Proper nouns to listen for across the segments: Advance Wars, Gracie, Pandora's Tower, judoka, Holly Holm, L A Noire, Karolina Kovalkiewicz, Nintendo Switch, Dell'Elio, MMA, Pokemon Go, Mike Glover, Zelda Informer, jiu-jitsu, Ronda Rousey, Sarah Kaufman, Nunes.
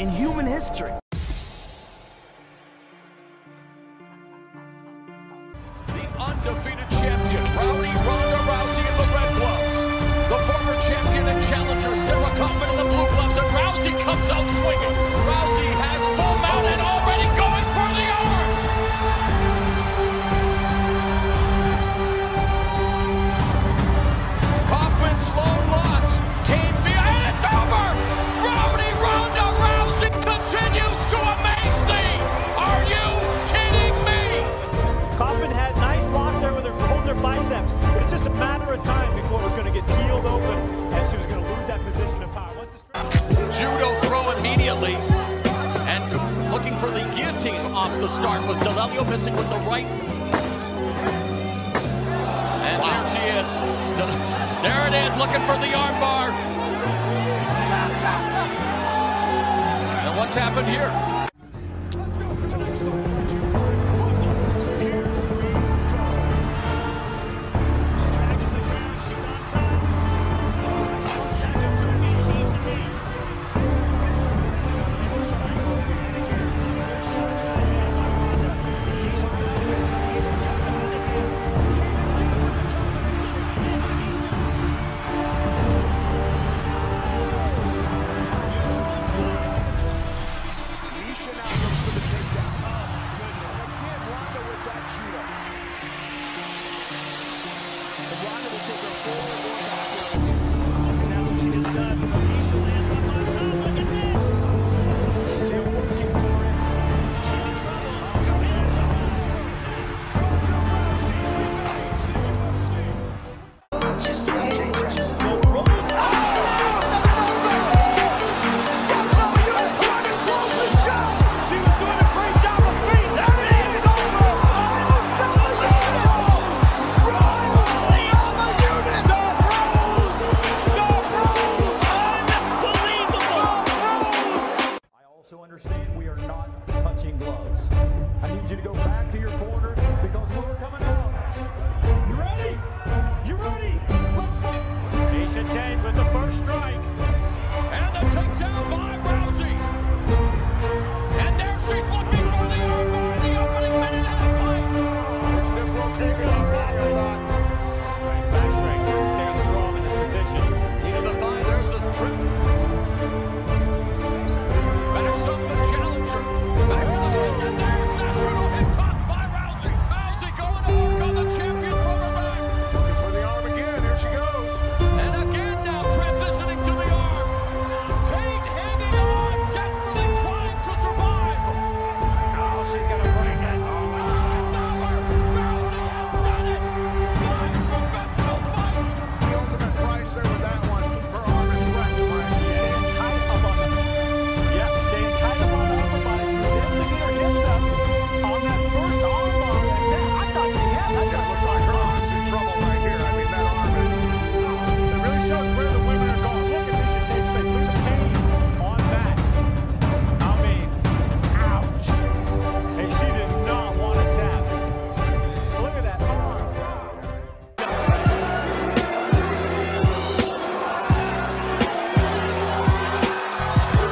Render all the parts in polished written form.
in human history. The undefeated champion, Rowdy Ronda Rousey in the red gloves. The former champion and challenger, Sarah Kaufman in the blue gloves, and Rousey comes out swinging. Rousey has full mount and already going for the arm. Kaufman's low loss came via, and it's over! Rowdy Ronda Rousey continues to amaze me! Are you kidding me? Kaufman had a nice lock there with her, holding her biceps, but it's just a matter of time before it was going to get peeled open and she was going to lose that position of power. Judo throw immediately, and looking for the guillotine off the start was Dell'Elio, missing with the right. And wow, there she is. There it is, looking for the arm bar. And what's happened here?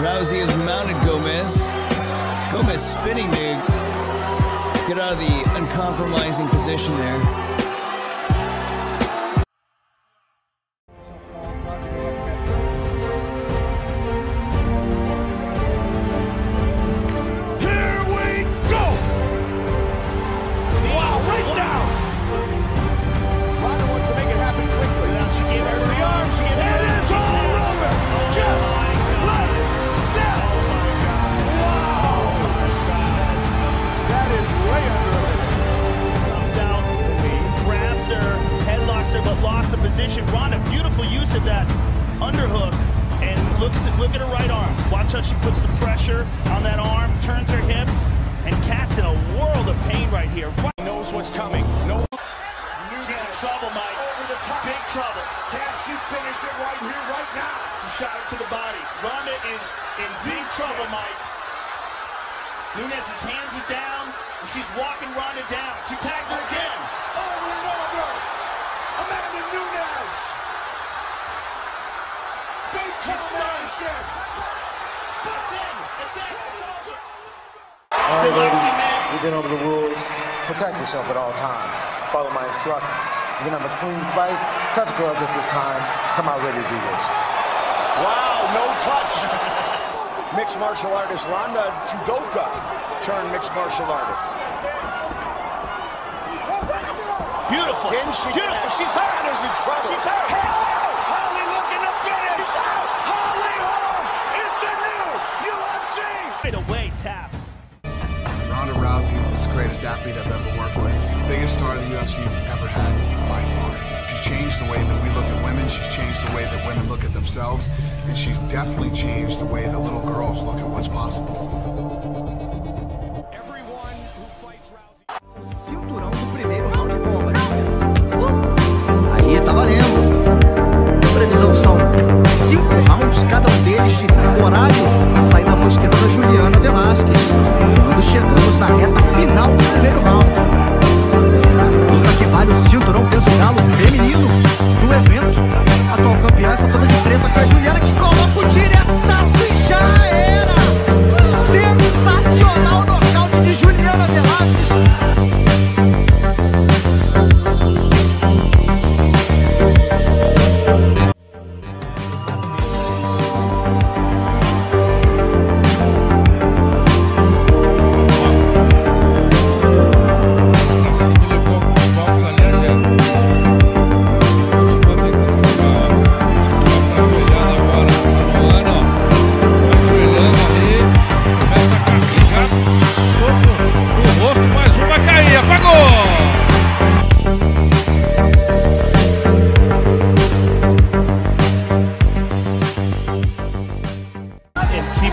Rousey has mounted Gomez. Gomez spinning to get out of the uncompromising position there. Nunes' hands are down, and she's walking Ronda down. She tagged her again. Over and over. Amanda Nunes. Big combination. Butts in. All right, ladies, we've been over the rules. Protect yourself at all times. Follow my instructions. We're going to have a clean fight. Touch gloves at this time. Come out ready to do this. Wow, no touch. Mixed martial artist Ronda Judoka turned mixed martial artist. Beautiful. Beautiful. She's hurt. Is in trouble. She's hurt. Hello. Holly looking to finish. She's out. Holly Holm is the new UFC. Straight away taps. Ronda Rousey was the greatest athlete I've ever worked with. Biggest star the UFC's ever had by far. She changed the way that we look at women. She's changed the way that women look at themselves. And she's definitely changed the way that little girls look at what's possible.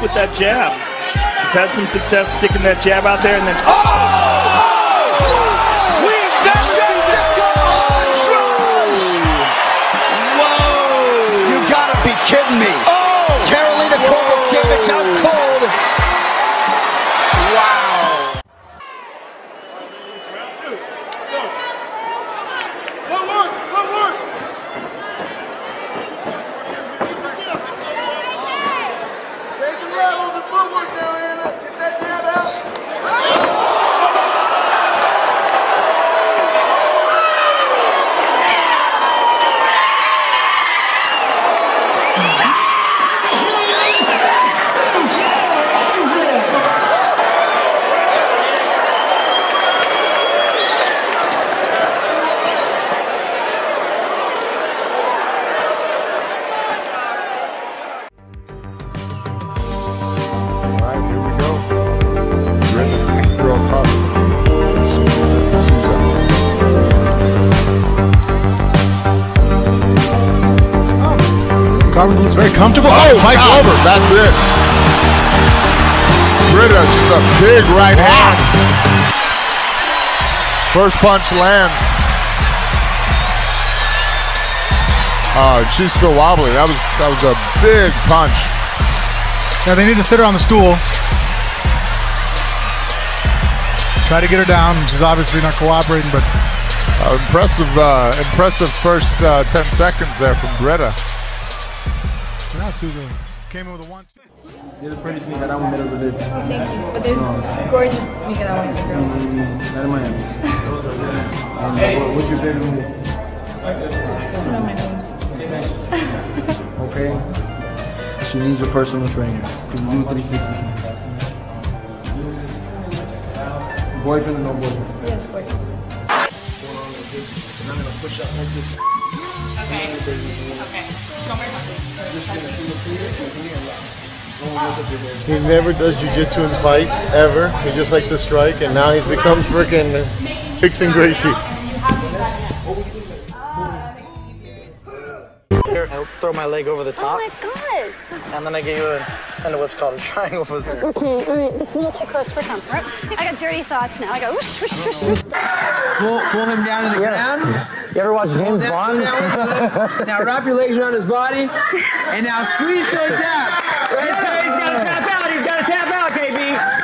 With that jab. He's had some success sticking that jab out there and then... Oh! We've got entourage! Whoa! You gotta be kidding me. Oh! Karolina Kovalkiewicz out cold. Wow. Round two. Go. Footwork! Footwork! Footwork now, Anna. Get that jab out. Carver looks very comfortable. Oh, Mike Glover. That's it. Britta, just a big right hand. First punch lands. Oh, she's still wobbly. That was a big punch. Yeah, they need to sit her on the stool. Try to get her down. She's obviously not cooperating, but impressive first 10 seconds there from Britta. Came in with a 1-2. You're the prettiest nigga that I met over there. Thank you. But there's gorgeous nigga that I want to see girls. Not in Miami. Hey. What's your favorite movie? One of my names. Okay. She needs a personal trainer. Can you do 360? Boyfriend or no boyfriend? Yes, boyfriend. I'm gonna push up like this. Okay. Okay. He never does jiu-jitsu in fights, ever. He just likes to strike, and now he's become freaking fixing Gracie. I throw my leg over the top. Oh my gosh! And then I get you into what's called a triangle position. It's a little too close for comfort. I got dirty thoughts now. I go whoosh, whoosh, whoosh, whoosh. Pull him down to the ground. You ever watch James Bond? Now wrap your legs around his body, and now squeeze till he taps. Right, so he's got to tap out. He's got to tap out, KB.